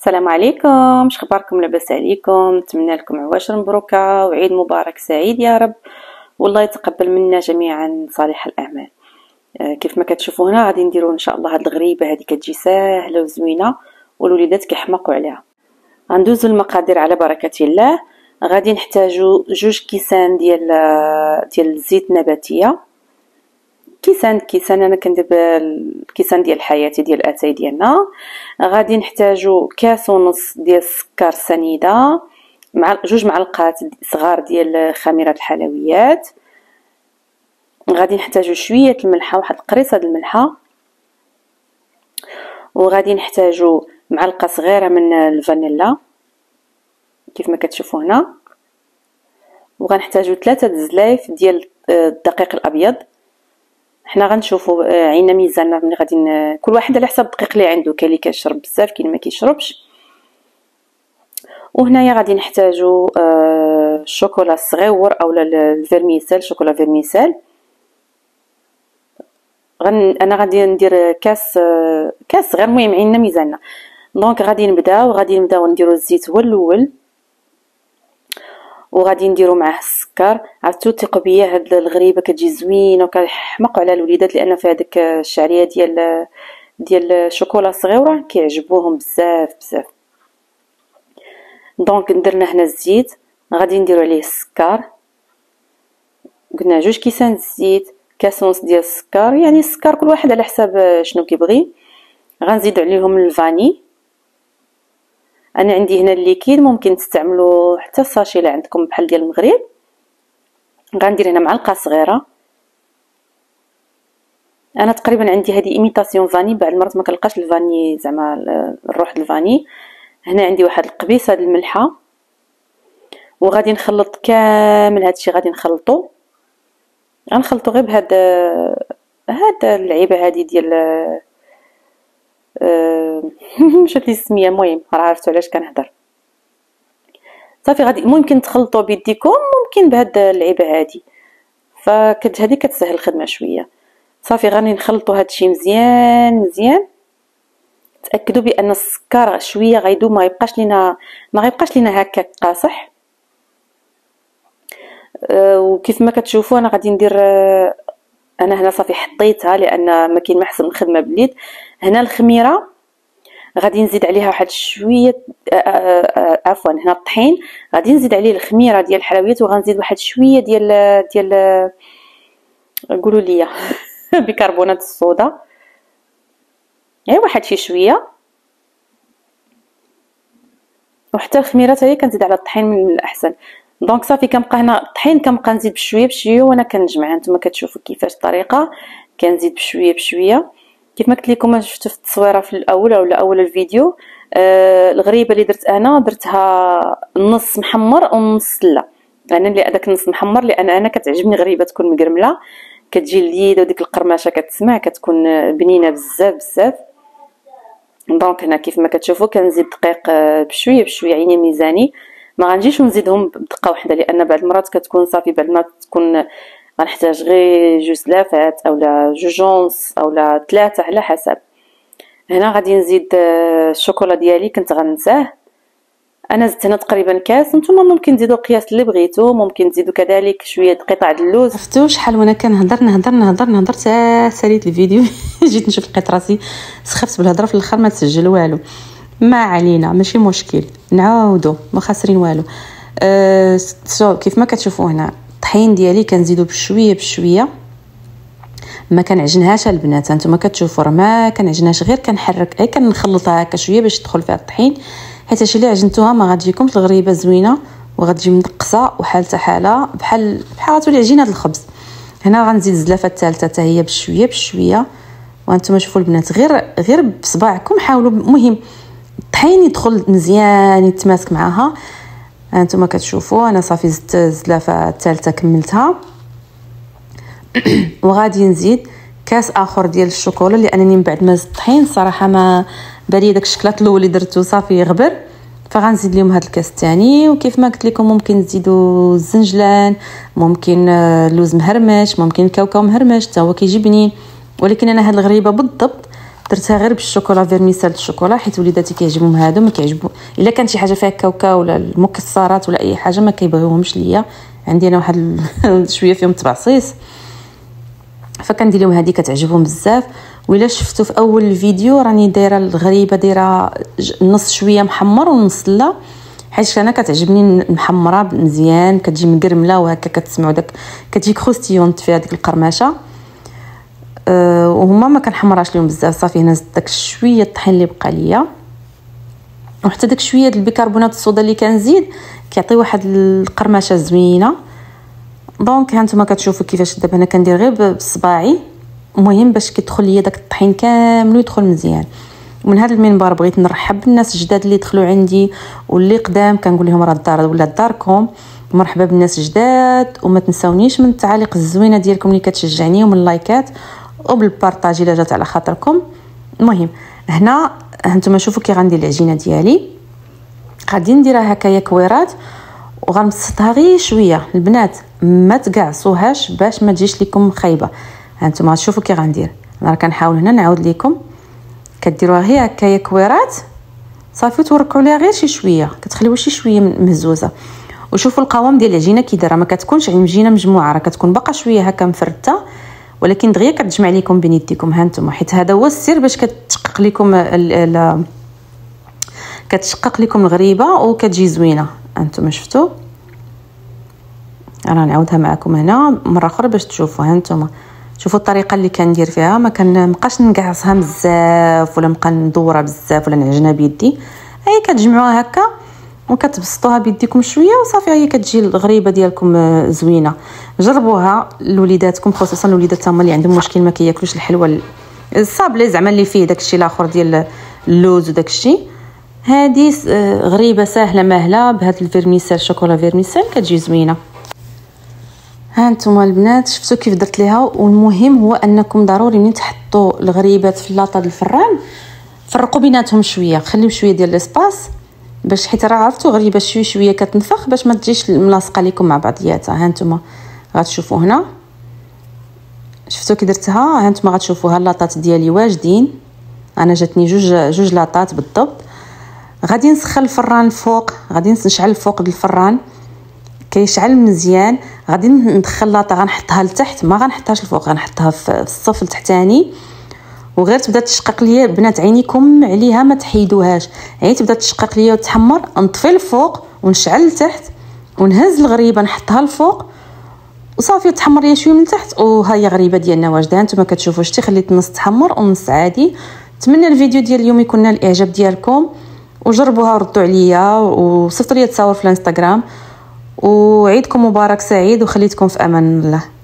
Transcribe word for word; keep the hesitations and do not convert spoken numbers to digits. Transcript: السلام عليكم، شخباركم؟ لاباس عليكم؟ نتمنى لكم عواشر مبروكه وعيد مبارك سعيد يا رب، والله يتقبل منا جميعا صالح الاعمال. كيف ما كتشوفوا هنا غادي نديروا ان شاء الله هاد الغريبه هذه كتجي ساهله وزوينه والوليدات كيحماقوا عليها. غندوزوا المقادير على بركه الله. غادي نحتاجوا جوج كيسان ديال ديال الزيت النباتيه، كيسان كيسان انا كندير الكيسان ديال حياتي ديال الاتاي ديالنا. غادي نحتاجو كاس ونص ديال السكر سنيده مع جوج معلقات صغار ديال خميره الحلويات. غادي نحتاجو شويه الملحه، واحد القريصه ديال الملحه، وغادي نحتاجو معلقه صغيره من الفانيلا كيف ما كتشوفوا هنا، وغنحتاجو ثلاثه الزلايف ديال الدقيق الابيض. حنا غنشوفوا عينا ميزاننا ملي غادي كل واحد على حسب الدقيق اللي عنده، كاين اللي كيشرب بزاف كاين ما كيشربش. وهنايا غادي نحتاجوا الشوكولا الصغيور اولا الفيرميسيل، شوكولا فيرميسيل. غن انا غادي ندير كاس كاس صغير، المهم عينا ميزاننا. دونك غادي نبداو غادي نبداو نديروا الزيت هو الاول، وغادي نديرو معاه السكر. عرفتو تيقوا بيا هاد الغريبه كتجي زوينه وكنحمقوا على الوليدات لان فيها داك الشعريه ديال ديال الشوكولا صغيره كيعجبوهم بزاف بزاف. دونك درنا هنا الزيت، غادي نديرو عليه السكر. قلنا جوج كيسان الزيت، كاس ونص ديال السكر، يعني السكر كل واحد على حساب شنو كيبغي. غنزيد عليهم الفاني، انا عندي هنا الليكيد، ممكن تستعملوا حتى الساشي اللي عندكم بحال ديال المغرب. غندير هنا معلقه صغيره، انا تقريبا عندي هذه ايميتاسيون فاني، بعد مرات ما كنلقاش الفاني زعما الروح الفاني. هنا عندي واحد القبيصه ديال الملحه، وغادي نخلط كامل هادشي. غادي نخلطو غنخلطو غير بهاد هاد اللعيبه هذه ديال مشات لي السميه، المهم راه عرفتوا علاش كنهضر. صافي غادي ممكن تخلطوا بيديكم، ممكن بهاد اللعيبه هادي، فكت هادي كتسهل الخدمه شويه. صافي غادي نخلطوا هادشي مزيان مزيان. تاكدوا بان السكر شويه غيدوب، ما يبقاش لينا ما غيبقاش لينا هكاك قاصح. أه وكيف ما كتشوفوا انا غادي ندير أه انا هنا صافي حطيتها لان ما كاين ما احسن الخدمه باليد. هنا الخميره غادي نزيد عليها واحد شويه، عفوا هنا الطحين غادي نزيد عليه الخميره ديال الحلويات، وغنزيد واحد شويه ديال ديال قولوا لي بيكربونات الصودا، اي واحد شي شويه. وحتى الخميره حتى هي كنزيد على الطحين من الاحسن. دونك صافي كنبقى هنا الطحين كنبقى نزيد بشويه بشويه وانا كنجمع. هانتوما كتشوفوا كيفاش الطريقه، كنزيد بشويه بشويه كيف ما قلت لكم. انا شفتوا في التصويره في الاول ولا اول الفيديو آه الغريبه اللي درت انا درتها نص محمر ونص لا، انا اللي هذاك نص محمر لان انا كتعجبني غريبه تكون مقرمله كتجي ليده، وديك القرمشه كتسمع كتكون بنينه بزاف بزاف. دونك هنا كيف ما كتشوفوا كنزيد دقيق بشويه بشويه عيني ميزاني، ما غنجيش ونزيدهم بدقه واحده لان بعض المرات كتكون صافي، بعض المرات تكون غنحتاج غير جوج لافات اولا جوج اونص اولا ثلاثه على حسب. هنا غادي نزيد الشوكولا ديالي كنت غنساه، انا زدت هنا تقريبا كاس، نتوما ممكن تزيدوا القياس اللي بغيتو، ممكن تزيدوا كذلك شويه قطع د اللوز. شفتوا شحال وانا كنهضر نهضر نهضر نهضر حتى ساليت الفيديو جيت نشوف لقيت راسي سخفت بالهضره في الاخر ما تسجل والو. ما علينا ماشي مشكل، نعاودو ما خاسرين والو. أه سو كيف ما كتشوفوا هنا الطحين ديالي كنزيدو بشويه بشويه، ما كنعجنهاش البنات، هانتوما كتشوفوا راه ما كنعجنهاش، غير كنحرك اي كنخلطها هكا شويه باش تدخل فيها الطحين، حيت اش اللي عجنتوها ما غاتجيكمش الغريبه زوينه وغتجي مدقصه وحالتها حاله بحال بحال غتولي عجينه الخبز. هنا غنزيد الزلافه الثالثه حتى هي بشويه بشويه، وانتوما شوفوا البنات غير غير بصباعكم حاولوا، المهم الطحين يدخل مزيان يتماسك معاها. هانتوما كتشوفوا انا صافي زدت الزلافه الثالثه كملتها وغادي نزيد كاس اخر ديال الشوكولا لانني من بعد ما زدت الطحين صراحه ما بالي داك الشكلاط الاول اللي درتو صافي غبر، فغنزيد لهم هذا الكاس الثاني. وكيف ما قلت لكم ممكن تزيدوا الزنجلان، ممكن اللوز مهرمش، ممكن الكاوكاو مهرمش حتى هو كيجي بنين، ولكن انا هاد الغريبه بالضبط درتها غير بالشوكولا فيرميسال الشوكولا، حيت وليداتي كيعجبهم هادو، ما كيعجبو الا كانت شي حاجه فيها كاوكاو ولا المكسرات ولا اي حاجه ما كيبغيوهمش ليا. عندي انا واحد شويه فيهم تبعصيص، فكندير لهم هذه كتعجبهم بزاف. ولا شفتوا في اول الفيديو راني دايره الغريبه، دايره نص شويه محمر ونص لا، حيت انا كتعجبني محمره مزيان، كتجي مقرمله وهكا كتسمعوا داك كتجي كروستيونت فيها ديك القرمشه. أه وهما ما كنحمراش لهم بزاف. صافي هنا زدت داك شويه الطحين اللي بقى ليا، وحتى داك شويه ديال البيكربونات الصودا اللي كنزيد كيعطي واحد القرمشه زوينه. دونك ها نتوما كتشوفوا كيفاش دابا انا كندير غير بصباعي، المهم باش كيدخل ليا داك الطحين كامل ويدخل مزيان. ومن هذا المنبر بغيت نرحب بالناس الجداد اللي دخلوا عندي واللي قدام، كنقول لهم راه الدار ولات داركم. مرحبا بالناس الجداد، وما تنساونيش من التعاليق الزوينه ديالكم اللي كتشجعني، ومن اللايكات وبالبارطاج الا جات على خاطركم. المهم هنا هانتوما شوفوا كي غندير العجينه ديالي، غادي نديرها هكايا كويرات وغنبسطها غير شويه. البنات ما تقعصوهاش باش ما تجيش لكم خايبه. هانتوما شوفوا كي غندير، انا راه كنحاول هنا نعاود لكم. كديروها غير هكايا كويرات صافي، توركعوا ليها غير شي شويه، كتخليوها شي شويه مهزوزه. وشوفوا القوام ديال العجينه كي دايره، ما كتكونش عجينه مجموعه، راه كتكون باقا شويه هكا مفرته، ولكن دغيا كتجمع ليكم بين يديكم. ها نتوما، حيت هذا هو السر باش كتشقق لكم ال ال كتشقق لكم الغريبه وكتجي زوينه. ها نتوما شفتوا، انا نعاودها معكم هنا مره اخرى باش تشوفوا. ها نتوما شوفوا الطريقه اللي كندير فيها، ما كنبقاش نقعصها بزاف ولا نبقى ندورها بزاف ولا نعجنها بيدي، هي كتجمعوها هكا وكتبسطوها بيديكم شويه وصافي، هي كتجي الغريبه ديالكم زوينه. جربوها لوليداتكم، خصوصا الوليدات هما اللي عندهم مشكل ما كياكلوش الحلوى الصابلي زعما اللي فيه داكشي الاخر ديال اللوز وداكشي. هذه غريبه سهله مهله بهذا الفيرميسال، شوكولا فيرميسال كتجي زوينه. ها نتوما البنات شفتوا كيف درت ليها. والمهم هو انكم ضروري ملي تحطوا الغريبات في اللاطه ديال الفران فرقوا بيناتهم شويه، خليو شويه ديال ليسباس باش، حيت راه عرفتوا غريبه شويه شويه كتنفخ باش ما تجيش ملاصقه لكم مع بعضياتها. ها نتوما غتشوفوا هنا، شفتوا كي درتها. ها نتوما غتشوفوها اللاطات ديالي واجدين، انا جاتني جوج جوج لاطات بالضبط. غادي نسخن الفران الفوق، غادي نشعل الفوق ديال الفران كيشعل مزيان. غادي ندخل لاطه غنحطها لتحت، ما غنحطهاش الفوق، غنحطها في الصف التحتاني، وغير تبدا تشقق ليا بنات عينيكم عليها ما تحيدوهاش. يعني تبدا تشقق ليا وتحمر، نطفي الفوق ونشعل لتحت ونهز الغريبه نحطها الفوق وصافي، تحمر ليا شويه من تحت وها هي غريبه ديالنا واجده. نتوما كتشوفوا شتي خليت نص تحمر ونص عادي. نتمنى الفيديو ديال اليوم يكون نال الاعجاب ديالكم، وجربوها ردوا عليا وصيفطوا ليا تصاور في الانستغرام. وعيدكم مبارك سعيد، وخليتكم في امان الله.